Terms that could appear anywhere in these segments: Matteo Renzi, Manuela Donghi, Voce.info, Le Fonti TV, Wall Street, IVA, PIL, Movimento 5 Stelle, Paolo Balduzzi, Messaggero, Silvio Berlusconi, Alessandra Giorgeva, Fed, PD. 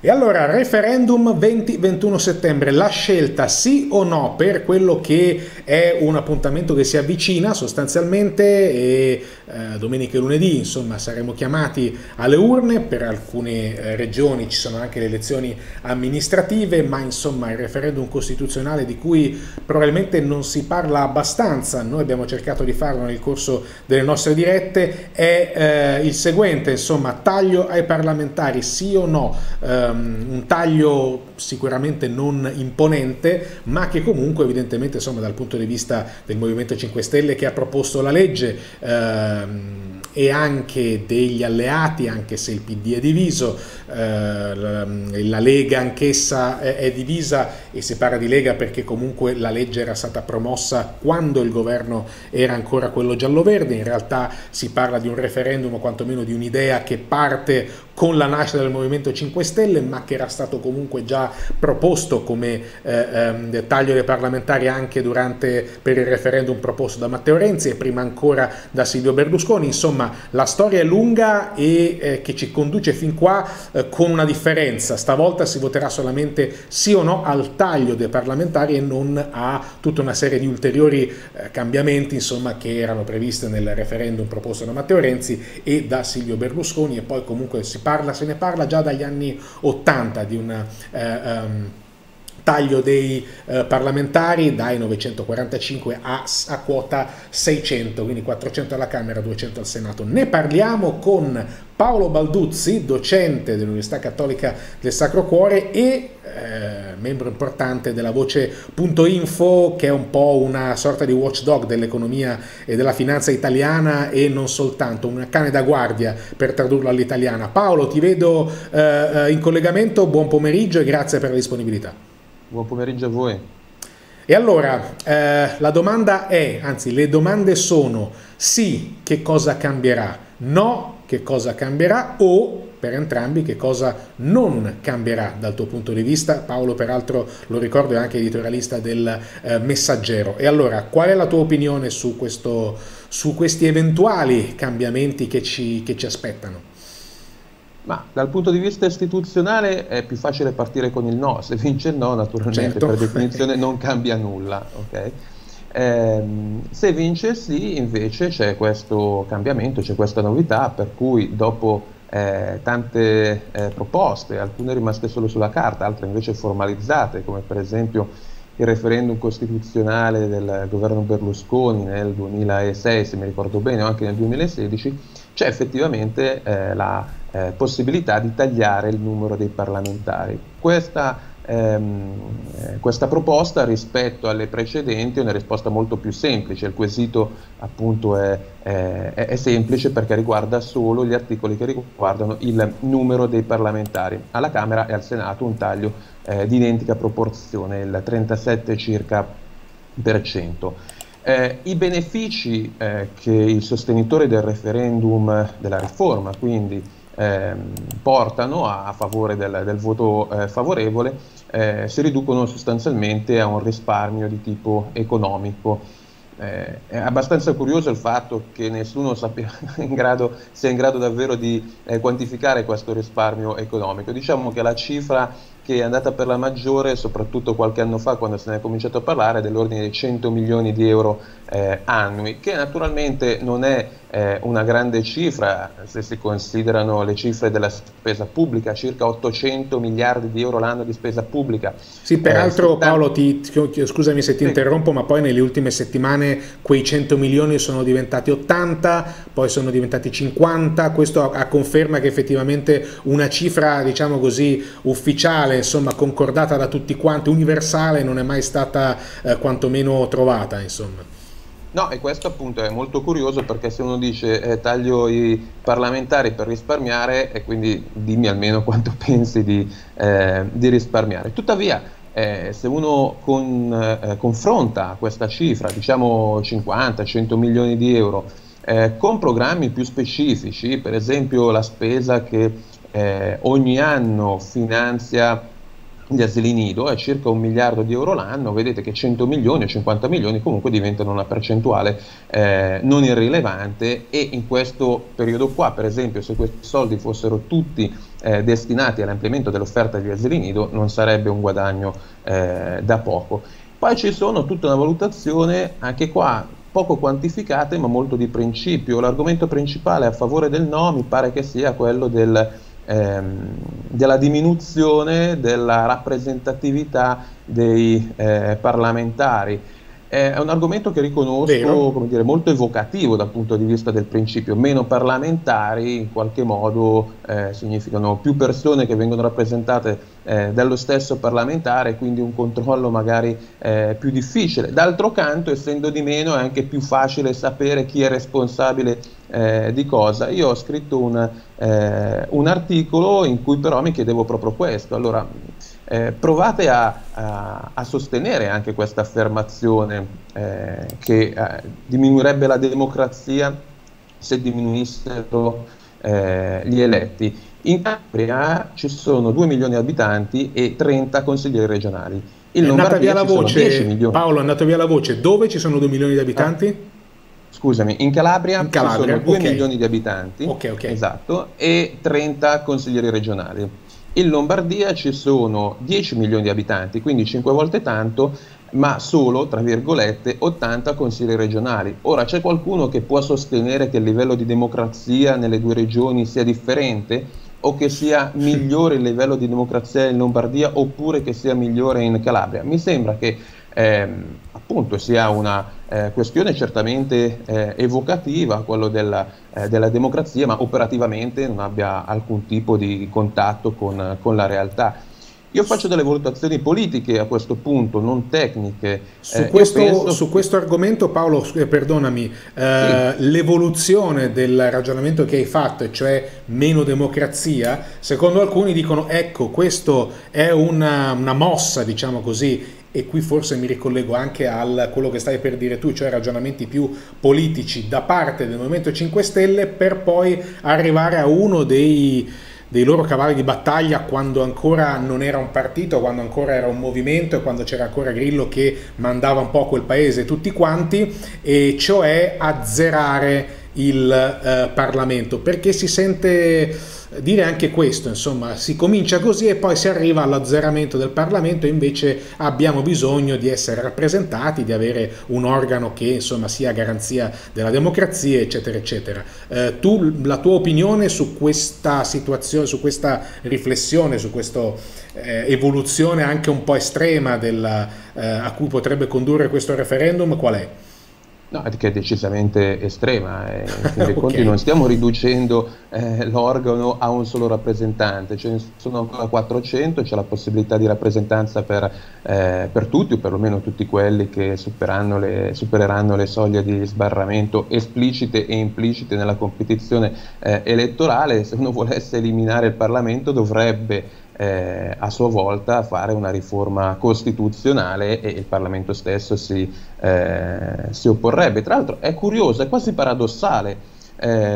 E allora, referendum 20-21 settembre, la scelta sì o no per quello che è un appuntamento che si avvicina sostanzialmente e domenica e lunedì insomma saremo chiamati alle urne, per alcune regioni ci sono anche le elezioni amministrative, ma insomma il referendum costituzionale di cui probabilmente non si parla abbastanza, noi abbiamo cercato di farlo nel corso delle nostre dirette, è il seguente, insomma, taglio ai parlamentari sì o no? Un taglio sicuramente non imponente, ma che comunque evidentemente insomma dal punto di vista del Movimento 5 Stelle che ha proposto la legge e anche degli alleati, anche se il PD è diviso, la Lega anch'essa è divisa, e si parla di Lega perché comunque la legge era stata promossa quando il governo era ancora quello giallo-verde, in realtà si parla di un referendum o quantomeno di un'idea che parte con la nascita del Movimento 5 Stelle, ma che era stato comunque già proposto come taglio dei parlamentari anche per il referendum proposto da Matteo Renzi e prima ancora da Silvio Berlusconi. Insomma, la storia è lunga e che ci conduce fin qua con una differenza. Stavolta si voterà solamente sì o no al taglio dei parlamentari e non a tutta una serie di ulteriori cambiamenti insomma, che erano previsti nel referendum proposto da Matteo Renzi e da Silvio Berlusconi, e poi comunque se ne parla già dagli anni '80 di un taglio dei parlamentari dai 945 a quota 600, quindi 400 alla Camera, 200 al Senato. Ne parliamo con Paolo Balduzzi, docente dell'Università Cattolica del Sacro Cuore e membro importante della Voce.info, che è un po' una sorta di watchdog dell'economia e della finanza italiana e non soltanto, un cane da guardia per tradurlo all'italiana. Paolo, ti vedo in collegamento, buon pomeriggio e grazie per la disponibilità. Buon pomeriggio a voi. E allora, la domanda è, anzi le domande sono: sì, che cosa cambierà? No, che cosa cambierà? O per entrambi, che cosa non cambierà dal tuo punto di vista? Paolo, peraltro, lo ricordo, è anche editorialista del Messaggero. E allora, qual è la tua opinione su questi eventuali cambiamenti che ci aspettano? Ma dal punto di vista istituzionale è più facile partire con il no. Se vince il no, naturalmente, certo, per definizione non cambia nulla, ok? Se vince sì, invece c'è questo cambiamento, c'è questa novità per cui dopo tante proposte, alcune rimaste solo sulla carta, altre invece formalizzate, come per esempio il referendum costituzionale del governo Berlusconi nel 2006, se mi ricordo bene, o anche nel 2016, c'è effettivamente la possibilità di tagliare il numero dei parlamentari. Questa proposta rispetto alle precedenti è una risposta molto più semplice, il quesito appunto è semplice perché riguarda solo gli articoli che riguardano il numero dei parlamentari. Alla Camera e al Senato un taglio di identica proporzione, il 37 circa per cento. I benefici che i sostenitori del referendum, della riforma quindi, portano a favore del voto favorevole si riducono sostanzialmente a un risparmio di tipo economico. È abbastanza curioso il fatto che nessuno sia in grado davvero di quantificare questo risparmio economico. Diciamo che la cifra che è andata per la maggiore, soprattutto qualche anno fa quando se ne è cominciato a parlare, è dell'ordine dei 100 milioni di euro annui, che naturalmente non è una grande cifra se si considerano le cifre della spesa pubblica, circa 800 miliardi di euro l'anno di spesa pubblica. Sì, peraltro Paolo, scusami se ti interrompo, ma poi nelle ultime settimane quei 100 milioni sono diventati 80, poi sono diventati 50, questo a conferma che effettivamente una cifra, diciamo così, ufficiale, insomma concordata da tutti quanti, universale, non è mai stata quantomeno trovata, insomma. No, e questo appunto è molto curioso perché se uno dice taglio i parlamentari per risparmiare, e quindi dimmi almeno quanto pensi di risparmiare. Tuttavia, se uno confronta questa cifra, diciamo 50-100 milioni di euro, con programmi più specifici, per esempio la spesa che ogni anno finanzia gli asili nido è circa 1 miliardo di euro l'anno, vedete che 100 milioni o 50 milioni comunque diventano una percentuale non irrilevante, e in questo periodo qua, per esempio, se questi soldi fossero tutti destinati all'ampliamento dell'offerta di asili nido non sarebbe un guadagno da poco. Poi ci sono tutta una valutazione, anche qua poco quantificate ma molto di principio. L'argomento principale a favore del no mi pare che sia quello della diminuzione della rappresentatività dei parlamentari. È un argomento che riconosco, come dire, molto evocativo dal punto di vista del principio. Meno parlamentari in qualche modo significano più persone che vengono rappresentate dallo stesso parlamentare, quindi un controllo magari più difficile. D'altro canto, essendo di meno, è anche più facile sapere chi è responsabile di cosa. Io ho scritto un articolo in cui però mi chiedevo proprio questo. Allora, provate a sostenere anche questa affermazione che diminuirebbe la democrazia se diminuissero gli eletti. In Calabria ci sono 2 milioni di abitanti e 30 consiglieri regionali. In Lombardia ci sono 10 milioni. Paolo, è andata via la voce. Dove ci sono 2 milioni di abitanti? Scusami, in Calabria ci sono 2 milioni di abitanti, esatto, e 30 consiglieri regionali. In Lombardia ci sono 10 milioni di abitanti, quindi 5 volte tanto, ma solo, tra virgolette, 80 consigli regionali. Ora, c'è qualcuno che può sostenere che il livello di democrazia nelle due regioni sia differente, o che sia migliore il livello di democrazia in Lombardia oppure che sia migliore in Calabria? Mi sembra che appunto sia una questione certamente evocativa, quello della democrazia, ma operativamente non abbia alcun tipo di contatto con la realtà. Io faccio delle valutazioni politiche a questo punto, non tecniche. Su questo argomento, Paolo, perdonami, sì, l'evoluzione del ragionamento che hai fatto, cioè meno democrazia, secondo alcuni dicono ecco, questo è una mossa, diciamo così, e qui forse mi ricollego anche a quello che stai per dire tu, cioè ragionamenti più politici da parte del Movimento 5 Stelle, per poi arrivare a uno dei loro cavalli di battaglia quando ancora non era un partito, quando ancora era un movimento e quando c'era ancora Grillo che mandava un po' quel paese tutti quanti, e cioè azzerare il Parlamento, perché si sente dire anche questo, insomma, si comincia così e poi si arriva all'azzeramento del Parlamento, e invece abbiamo bisogno di essere rappresentati, di avere un organo che, insomma, sia garanzia della democrazia, eccetera eccetera. La tua opinione su questa situazione, su questa riflessione, su questa evoluzione anche un po' estrema a cui potrebbe condurre questo referendum, qual è? No, che è decisamente estrema, in fin dei conti non stiamo riducendo l'organo a un solo rappresentante, ce ne sono ancora 400, c'è la possibilità di rappresentanza per tutti, o perlomeno tutti quelli che supereranno le soglie di sbarramento esplicite e implicite nella competizione elettorale. Se uno volesse eliminare il Parlamento dovrebbe a sua volta fare una riforma costituzionale, e il Parlamento stesso si opporrebbe. Tra l'altro è curioso, è quasi paradossale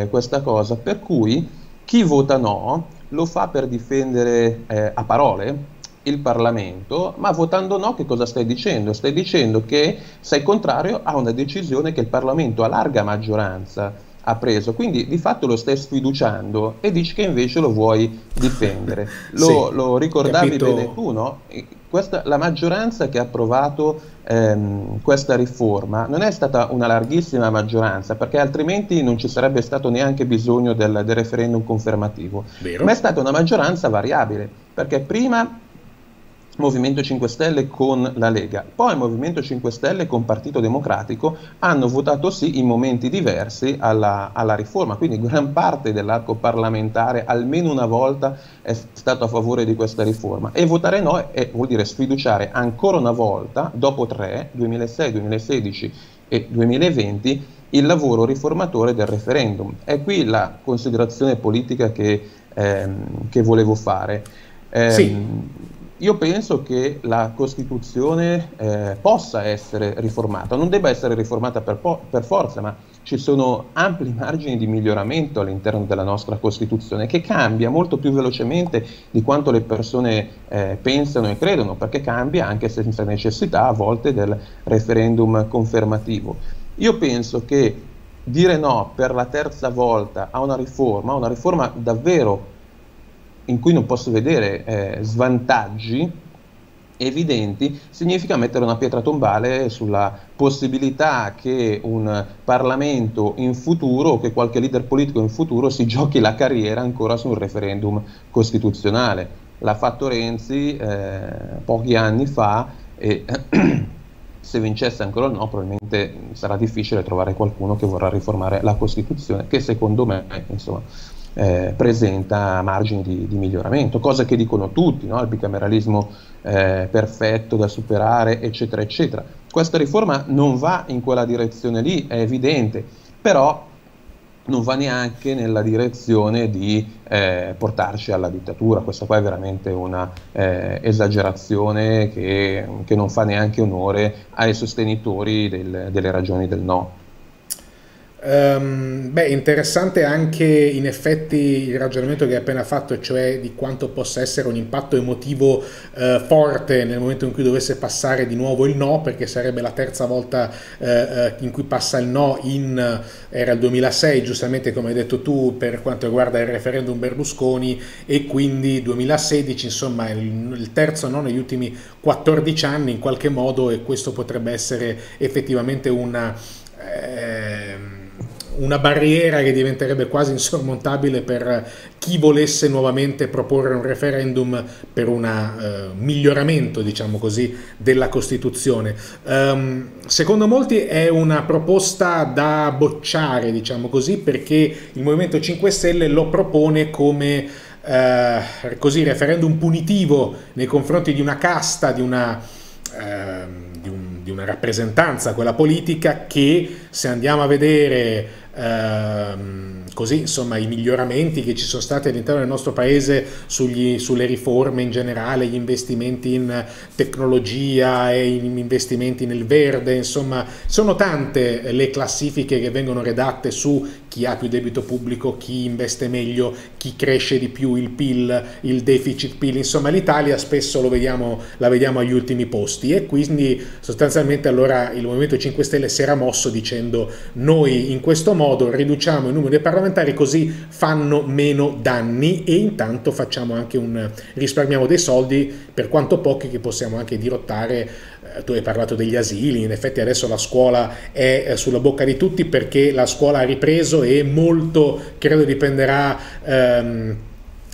questa cosa, per cui chi vota no lo fa per difendere a parole il Parlamento, ma votando no che cosa stai dicendo? Stai dicendo che sei contrario a una decisione che il Parlamento a larga maggioranza ha preso, quindi di fatto lo stai sfiduciando e dici che invece lo vuoi difendere. Lo ricordavi, capito, bene tu, no? La maggioranza che ha approvato questa riforma non è stata una larghissima maggioranza, perché altrimenti non ci sarebbe stato neanche bisogno del referendum confermativo. Vero. Ma è stata una maggioranza variabile, perché prima Movimento 5 Stelle con la Lega, poi Movimento 5 Stelle con Partito Democratico hanno votato sì in momenti diversi alla riforma, quindi gran parte dell'arco parlamentare almeno una volta è stato a favore di questa riforma, e votare no vuol dire sfiduciare ancora una volta, dopo 3, 2006, 2016 e 2020, il lavoro riformatore del referendum. È qui la considerazione politica che volevo fare. Sì. Io penso che la Costituzione possa essere riformata, non debba essere riformata per forza, ma ci sono ampi margini di miglioramento all'interno della nostra Costituzione, che cambia molto più velocemente di quanto le persone pensano e credono, perché cambia anche senza necessità a volte del referendum confermativo. Io penso che dire no per la terza volta a una riforma davvero in cui non posso vedere svantaggi evidenti, significa mettere una pietra tombale sulla possibilità che un Parlamento in futuro, o che qualche leader politico in futuro, si giochi la carriera ancora su un referendum costituzionale. L'ha fatto Renzi pochi anni fa e se vincesse ancora il no, probabilmente sarà difficile trovare qualcuno che vorrà riformare la Costituzione, che secondo me, insomma, presenta margini di miglioramento, cosa che dicono tutti, no? Il bicameralismo perfetto da superare, eccetera, eccetera. Questa riforma non va in quella direzione lì, è evidente, però non va neanche nella direzione di portarci alla dittatura. Questa qua è veramente una esagerazione che non fa neanche onore ai sostenitori delle ragioni del no. Beh, interessante anche in effetti il ragionamento che hai appena fatto, cioè di quanto possa essere un impatto emotivo forte nel momento in cui dovesse passare di nuovo il no, perché sarebbe la terza volta in cui passa il no. Era il 2006, giustamente come hai detto tu, per quanto riguarda il referendum Berlusconi, e quindi 2016, insomma il terzo no negli ultimi 14 anni in qualche modo, e questo potrebbe essere effettivamente una barriera che diventerebbe quasi insormontabile per chi volesse nuovamente proporre un referendum per un miglioramento, diciamo così, della Costituzione. Secondo molti è una proposta da bocciare, diciamo così, perché il Movimento 5 Stelle lo propone come così, referendum punitivo nei confronti di una casta, di una rappresentanza, quella politica, che se andiamo a vedere così, insomma, i miglioramenti che ci sono stati all'interno del nostro paese sulle riforme in generale, gli investimenti in tecnologia e gli investimenti nel verde, insomma sono tante le classifiche che vengono redatte su chi ha più debito pubblico, chi investe meglio, chi cresce di più, il PIL, il deficit PIL, insomma l'Italia spesso la vediamo agli ultimi posti, e quindi sostanzialmente allora il Movimento 5 Stelle si era mosso dicendo: noi in questo modo riduciamo il numero dei parlamentari, così fanno meno danni e intanto facciamo anche risparmiamo dei soldi, per quanto pochi, che possiamo anche dirottare. Tu hai parlato degli asili, in effetti adesso la scuola è sulla bocca di tutti, perché la scuola ha ripreso e molto, credo, dipenderà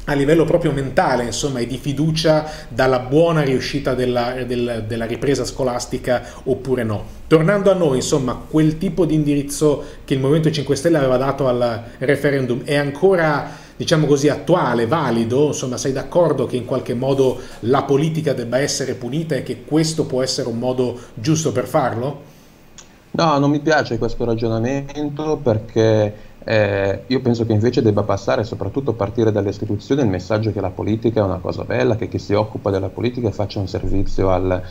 a livello proprio mentale, insomma, e di fiducia dalla buona riuscita della ripresa scolastica oppure no. Tornando a noi, insomma, quel tipo di indirizzo che il Movimento 5 Stelle aveva dato al referendum è ancora, diciamo così, attuale, valido? Insomma, sei d'accordo che in qualche modo la politica debba essere punita e che questo può essere un modo giusto per farlo? No, non mi piace questo ragionamento, perché io penso che invece debba passare, soprattutto a partire dalle istituzioni, il messaggio che la politica è una cosa bella, che chi si occupa della politica faccia un servizio al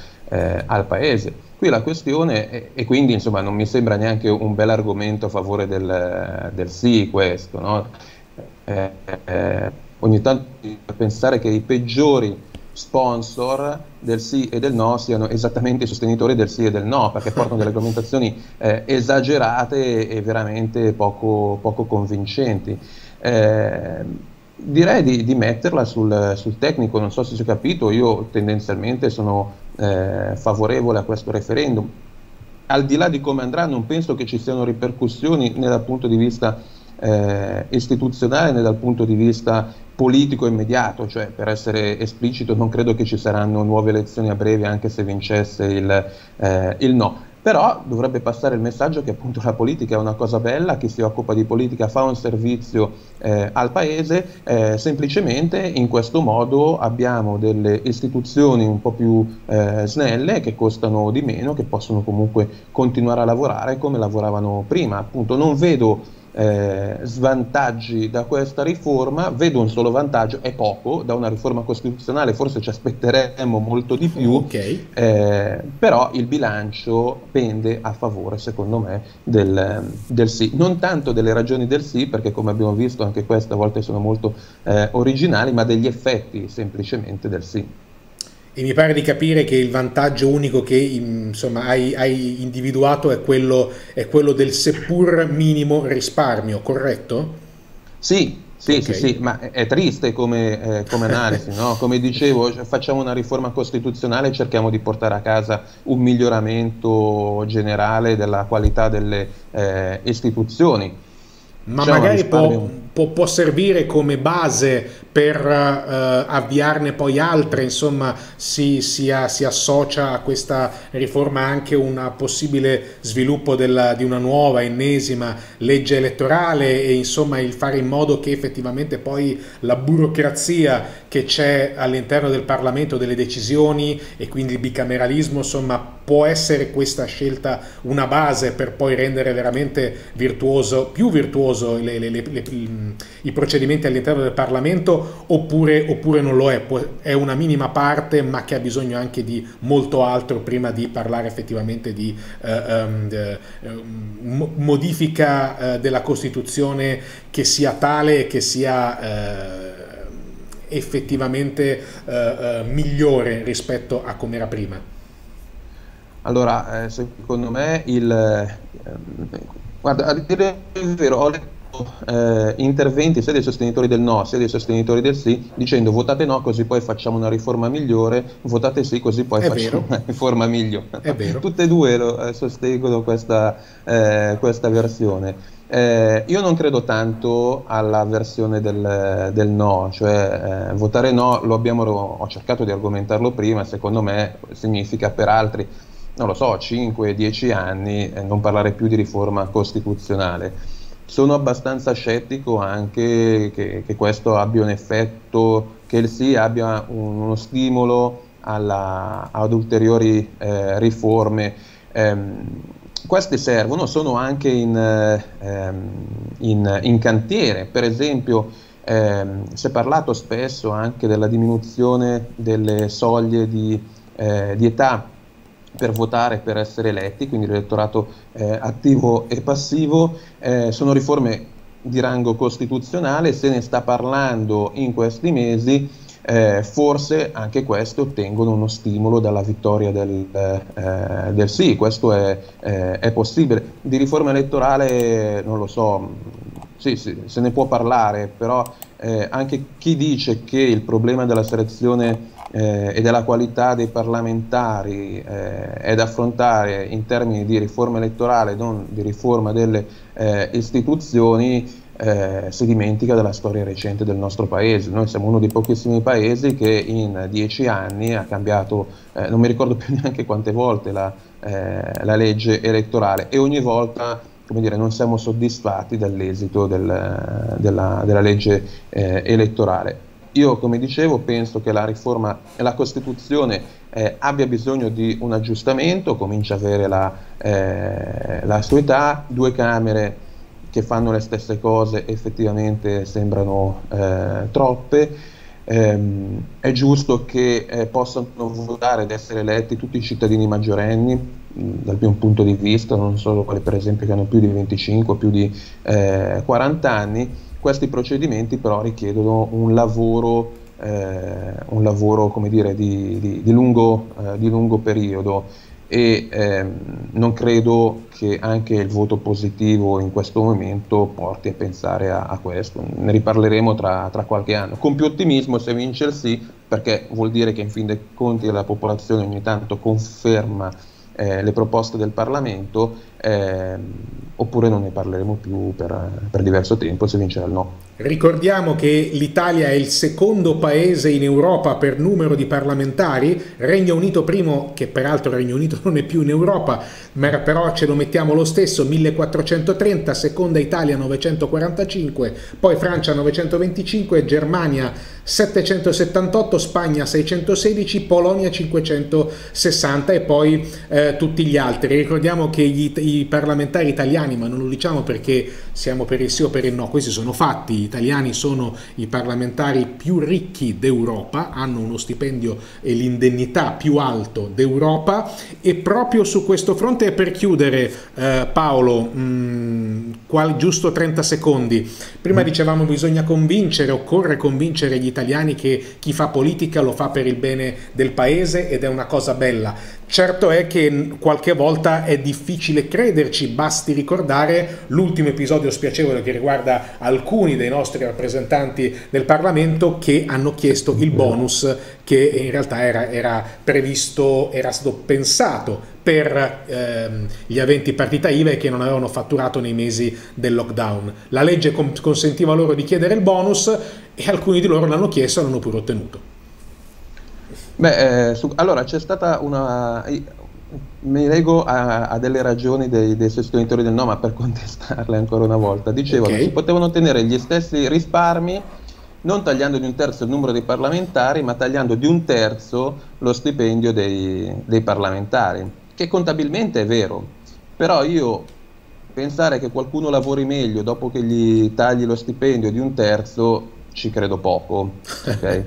Paese. Qui la questione, e quindi insomma non mi sembra neanche un bel argomento a favore del sì, questo, no? Ogni tanto pensare che i peggiori sponsor del sì e del no siano esattamente i sostenitori del sì e del no, perché portano delle argomentazioni esagerate e veramente poco convincenti. Direi di metterla sul tecnico, non so se si è capito, io tendenzialmente sono favorevole a questo referendum. Al di là di come andrà, non penso che ci siano ripercussioni né dal punto di vista istituzionale né dal punto di vista politico immediato, cioè, per essere esplicito, non credo che ci saranno nuove elezioni a breve anche se vincesse il no. Però dovrebbe passare il messaggio che appunto la politica è una cosa bella, chi si occupa di politica fa un servizio al Paese, semplicemente in questo modo abbiamo delle istituzioni un po' più snelle, che costano di meno, che possono comunque continuare a lavorare come lavoravano prima. Appunto non vedo svantaggi da questa riforma. Vedo un solo vantaggio, è poco, da una riforma costituzionale forse ci aspetteremmo molto di più, okay. Però il bilancio pende a favore, secondo me, del sì, non tanto delle ragioni del sì, perché come abbiamo visto anche queste a volte sono molto originali, ma degli effetti semplicemente del sì. E mi pare di capire che il vantaggio unico che insomma, hai individuato è quello del seppur minimo risparmio, corretto? Sì. Sì, okay. sì, ma è triste come analisi, no? Come dicevo, facciamo una riforma costituzionale e cerchiamo di portare a casa un miglioramento generale della qualità delle istituzioni. Ma magari può servire come base per avviarne poi altre, insomma si associa a questa riforma anche un possibile sviluppo di una nuova ennesima legge elettorale e insomma il fare in modo che effettivamente poi la burocrazia che c'è all'interno del Parlamento delle decisioni e quindi il bicameralismo, insomma può essere questa scelta una base per poi rendere veramente più virtuoso i procedimenti all'interno del Parlamento, oppure non lo è, è una minima parte ma che ha bisogno anche di molto altro prima di parlare effettivamente di modifica della Costituzione che sia tale e che sia effettivamente migliore rispetto a come era prima. Allora, secondo me, guarda, a dire il vero, ho letto interventi sia dei sostenitori del no sia dei sostenitori del sì dicendo votate no così poi facciamo una riforma migliore, votate sì così poi facciamo una riforma migliore. È vero. Tutte e due sostengono questa versione. Io non credo tanto alla versione del no, cioè votare no, ho cercato di argomentarlo prima, secondo me significa per altri, non lo so, 5-10 anni non parlare più di riforma costituzionale. Sono abbastanza scettico anche che questo abbia un effetto, che il sì abbia uno stimolo ad ulteriori riforme. Queste servono, sono anche in cantiere, per esempio si è parlato spesso anche della diminuzione delle soglie di età per votare, per essere eletti, quindi l'elettorato attivo e passivo, sono riforme di rango costituzionale, se ne sta parlando in questi mesi. Forse anche queste ottengono uno stimolo dalla vittoria del sì, questo è possibile. Di riforma elettorale non lo so, sì, se ne può parlare, però anche chi dice che il problema della selezione e della qualità dei parlamentari è da affrontare in termini di riforma elettorale, non di riforma delle istituzioni, si dimentica della storia recente del nostro paese. Noi siamo uno dei pochissimi paesi che in 10 anni ha cambiato, non mi ricordo più neanche quante volte la legge elettorale, e ogni volta, come dire, non siamo soddisfatti dell'esito della legge elettorale. Io, come dicevo, penso che la Costituzione abbia bisogno di un aggiustamento, comincia a avere la sua età, 2 Camere che fanno le stesse cose effettivamente sembrano troppe, è giusto che possano votare ed essere eletti tutti i cittadini maggiorenni, dal mio punto di vista, non solo quelli per esempio che hanno più di 25 o più di 40 anni, questi procedimenti però richiedono un lavoro come dire, di lungo periodo. E non credo che anche il voto positivo in questo momento porti a pensare a questo, ne riparleremo tra qualche anno, con più ottimismo se vince il sì, perché vuol dire che in fin dei conti la popolazione ogni tanto conferma le proposte del Parlamento, oppure non ne parleremo più per diverso tempo se vincerà il no. Ricordiamo che l'Italia è il secondo paese in Europa per numero di parlamentari, Regno Unito primo, che peraltro Regno Unito non è più in Europa, ma però ce lo mettiamo lo stesso, 1430, seconda Italia 945, poi Francia 925, Germania 778, Spagna 616, Polonia 560 e poi tutti gli altri. Ricordiamo che gli i parlamentari italiani, ma non lo diciamo perché siamo per il sì o per il no, questi sono fatti, gli italiani sono i parlamentari più ricchi d'Europa, hanno uno stipendio e l'indennità più alto d'Europa, e proprio su questo fronte, per chiudere Paolo, giusto 30 secondi, prima dicevamo bisogna convincere, occorre convincere gli italiani che chi fa politica lo fa per il bene del paese ed è una cosa bella. Certo è che qualche volta è difficile crederci, basti ricordare l'ultimo episodio spiacevole che riguarda alcuni dei nostri rappresentanti del Parlamento che hanno chiesto il bonus che in realtà era previsto, era stato pensato per gli aventi partita IVA e che non avevano fatturato nei mesi del lockdown. La legge consentiva loro di chiedere il bonus e alcuni di loro l'hanno chiesto e l'hanno pure ottenuto. Beh, allora c'è stata una... mi lego a delle ragioni dei sostenitori del no, ma per contestarle ancora una volta. Dicevano che si potevano ottenere gli stessi risparmi non tagliando di un terzo il numero dei parlamentari, ma tagliando di un terzo lo stipendio dei parlamentari, che contabilmente è vero, però io pensare che qualcuno lavori meglio dopo che gli tagli lo stipendio di un terzo ci credo poco, ok?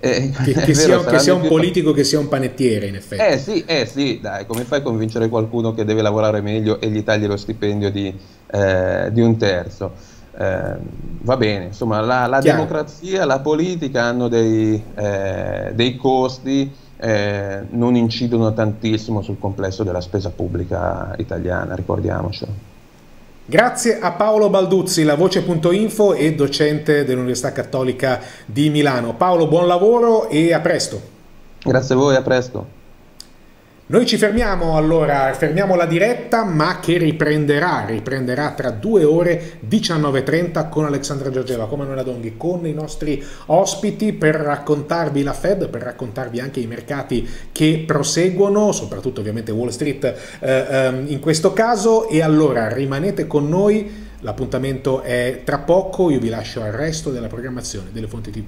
Che sia un politico, che sia un panettiere, in effetti. Sì, dai, come fai a convincere qualcuno che deve lavorare meglio e gli tagli lo stipendio di un terzo? Va bene, insomma, la democrazia, la politica hanno dei costi, non incidono tantissimo sul complesso della spesa pubblica italiana, ricordiamocelo. Grazie a Paolo Balduzzi, la Voce.info e docente dell'Università Cattolica di Milano. Paolo, buon lavoro e a presto. Grazie a voi, a presto. Noi ci fermiamo allora, fermiamo la diretta, ma che riprenderà tra 2 ore 19:30 con Alessandra Giorgeva, con Manuela Donghi, con i nostri ospiti per raccontarvi la Fed, per raccontarvi anche i mercati che proseguono, soprattutto ovviamente Wall Street in questo caso, e allora rimanete con noi, l'appuntamento è tra poco, io vi lascio al resto della programmazione delle fonti TV.